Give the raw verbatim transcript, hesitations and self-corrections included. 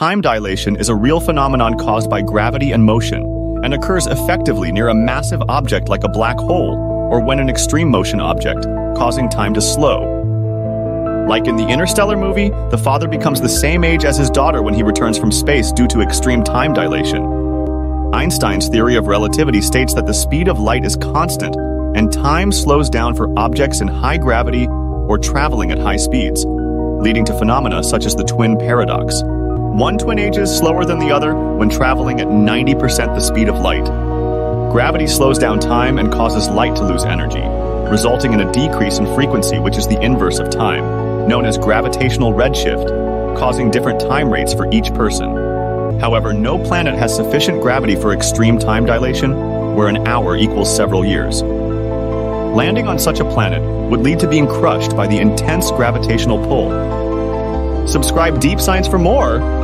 Time dilation is a real phenomenon caused by gravity and motion, and occurs effectively near a massive object like a black hole, or when an extreme motion object, causing time to slow. Like in the Interstellar movie, the father becomes the same age as his daughter when he returns from space due to extreme time dilation. Einstein's theory of relativity states that the speed of light is constant, and time slows down for objects in high gravity or traveling at high speeds, leading to phenomena such as the twin paradox. One twin ages slower than the other when traveling at ninety percent the speed of light. Gravity slows down time and causes light to lose energy, resulting in a decrease in frequency, which is the inverse of time, known as gravitational redshift, causing different time rates for each person. However, no planet has sufficient gravity for extreme time dilation, where an hour equals several years. Landing on such a planet would lead to being crushed by the intense gravitational pull. Subscribe Deep Science for more!